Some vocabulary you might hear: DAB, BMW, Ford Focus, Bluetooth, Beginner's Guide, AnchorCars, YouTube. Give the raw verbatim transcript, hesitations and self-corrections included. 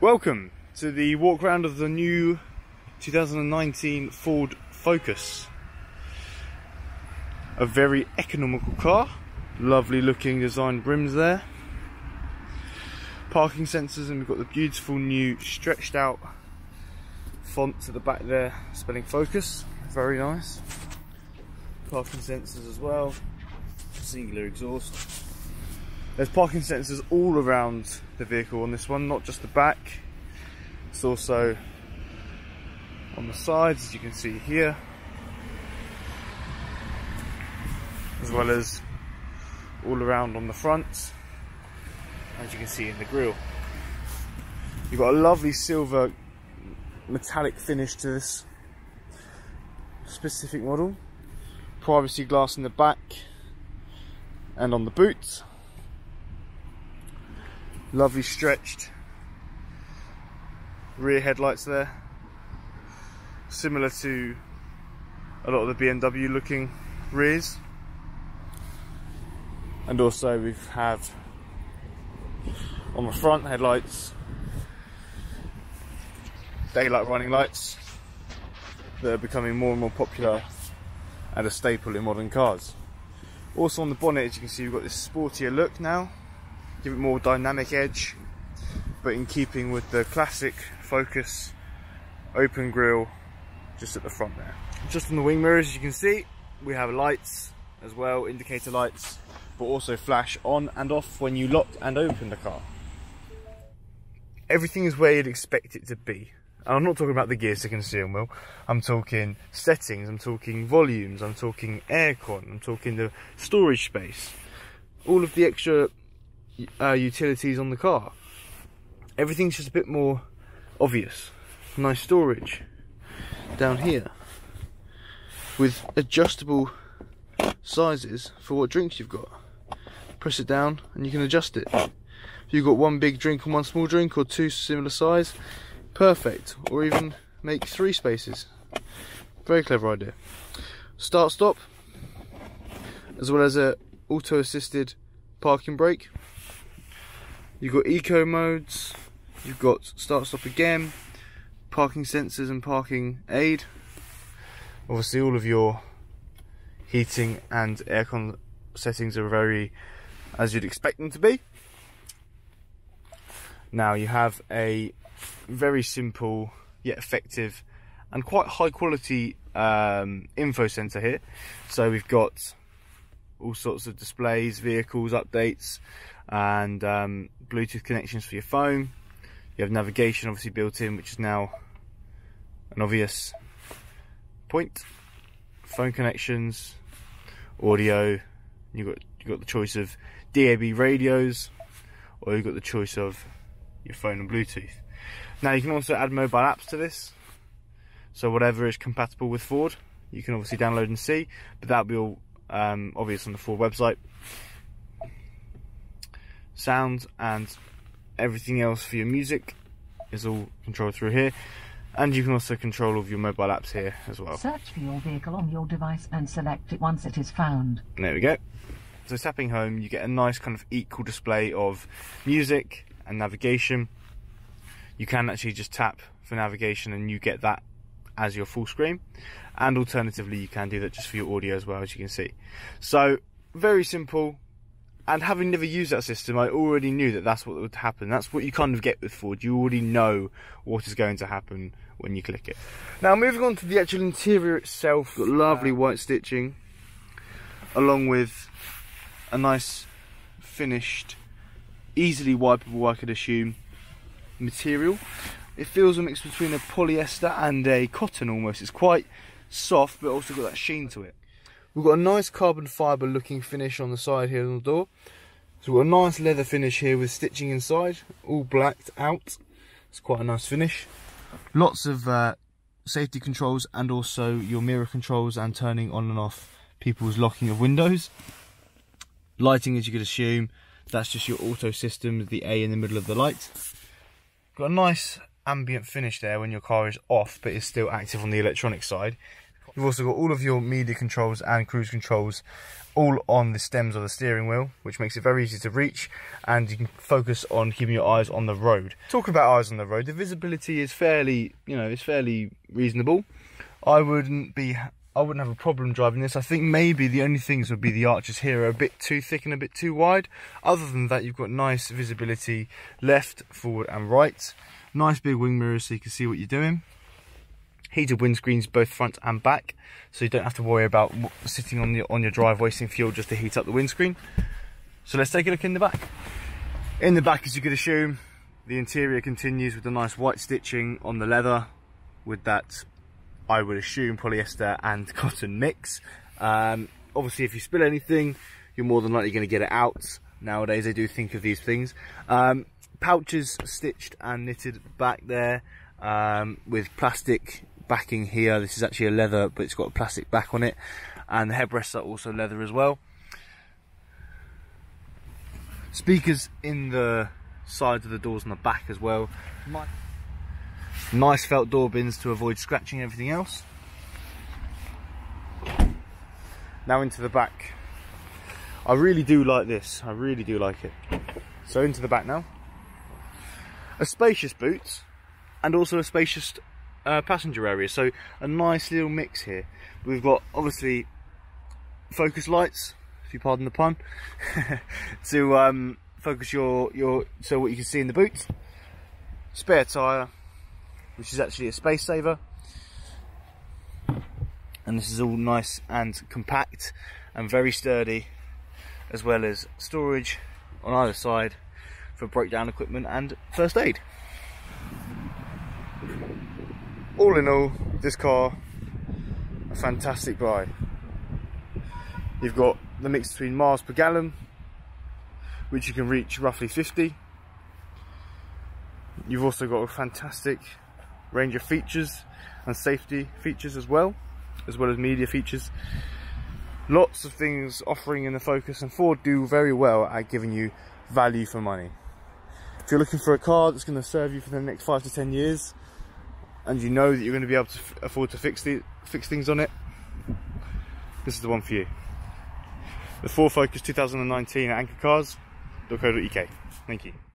Welcome to the walk round of the new two thousand nineteen Ford Focus. A very economical car, lovely looking design brims there. Parking sensors, and we've got the beautiful new stretched out font to the back there, spelling Focus, very nice. Parking sensors as well, singular exhaust. There's parking sensors all around the vehicle on this one, not just the back. It's also on the sides, as you can see here, as well as all around on the front, as you can see in the grille. You've got a lovely silver metallic finish to this specific model. Privacy glass in the back and on the boot. Lovely stretched rear headlights there, similar to a lot of the B M W looking rears. And also we have on the front headlights daylight running lights that are becoming more and more popular and a staple in modern cars. Also on the bonnet, as you can see, we've got this sportier look now. Give it more dynamic edge, but in keeping with the classic Focus open grille just at the front there. Just on the wing mirrors, as you can see, we have lights as well, indicator lights, but also flash on and off when you lock and open the car. Everything is where you'd expect it to be. And I'm not talking about the gears to conceal wheel. I'm talking settings, I'm talking volumes, I'm talking aircon, I'm talking the storage space, all of the extra Uh, utilities on the car. Everything's just a bit more obvious. Nice storage down here with adjustable sizes for what drinks you've got. Press it down and you can adjust it. If you've got one big drink and one small drink, or two similar size, perfect. Or even make three spaces. Very clever idea. Start stop, as well as a auto assisted parking brake. You've got eco modes, you've got start stop again, parking sensors and parking aid. Obviously all of your heating and aircon settings are very as you'd expect them to be. Now you have a very simple yet effective and quite high quality um, info center here. So we've got all sorts of displays, vehicles, updates, and um, Bluetooth connections for your phone. You have navigation obviously built in, which is now an obvious point. Phone connections, audio, you've got, you've got the choice of D A B radios, or you've got the choice of your phone and Bluetooth. Now you can also add mobile apps to this, so whatever is compatible with Ford, you can obviously download and see, but that'll be all Um, obvious on the Ford website. Sound and everything else for your music is all controlled through here, and you can also control all of your mobile apps here as well. Search for your vehicle on your device and select it once it is found. There we go. So tapping home, you get a nice kind of equal display of music and navigation. You can actually just tap for navigation and you get that as your full screen, and alternatively you can do that just for your audio as well, as you can see. So very simple, and having never used that system, I already knew that that's what would happen. That's what you kind of get with Ford. You already know what is going to happen when you click it. Now moving on to the actual interior itself, got lovely white stitching along with a nice finished, easily wipeable, I could assume, material. It feels a mix between a polyester and a cotton almost. It's quite soft, but also got that sheen to it. We've got a nice carbon fibre looking finish on the side here on the door. So we've got a nice leather finish here with stitching inside, all blacked out. It's quite a nice finish. Lots of uh, safety controls, and also your mirror controls and turning on and off people's locking of windows. Lighting, as you could assume, that's just your auto system, the A in the middle of the light. Got a nice ambient finish there when your car is off but is still active on the electronic side. You've also got all of your media controls and cruise controls all on the stems of the steering wheel, which makes it very easy to reach, and you can focus on keeping your eyes on the road. Talking about eyes on the road, the visibility is fairly, you know, it's fairly reasonable. I wouldn't be, I wouldn't have a problem driving this. I think maybe the only things would be the arches here are a bit too thick and a bit too wide. Other than that, you've got nice visibility left, forward and right. Nice big wing mirrors so you can see what you're doing. Heated windscreens both front and back, so you don't have to worry about sitting on your on your drive wasting fuel just to heat up the windscreen. So let's take a look in the back. In the back, as you could assume, the interior continues with the nice white stitching on the leather, with that, I would assume, polyester and cotton mix. Um, obviously, if you spill anything, you're more than likely going to get it out. Nowadays, they do think of these things. Um, pouches stitched and knitted back there, um, with plastic backing here. This is actually a leather, but it's got a plastic back on it, and the headrests are also leather as well. Speakers in the sides of the doors and the back as well. Nice felt door bins to avoid scratching everything else. Now into the back. I really do like this, I really do like it. So into the back now. A spacious boot and also a spacious Uh, passenger area, so a nice little mix here. We've got obviously focus lights, if you pardon the pun, to um, focus your your so what you can see in the boot. Spare tyre, which is actually a space saver, and this is all nice and compact and very sturdy, as well as storage on either side for breakdown equipment and first aid. All in all, this car, a fantastic buy. You've got the mix between miles per gallon, which you can reach roughly fifty. You've also got a fantastic range of features and safety features as well, as well as media features. Lots of things offering in the Focus, and Ford do very well at giving you value for money. If you're looking for a car that's going to serve you for the next five to ten years, and you know that you're going to be able to afford to fix the fix things on it, this is the one for you. The Ford Focus twenty nineteen at AnchorCars dot co dot U K. Thank you.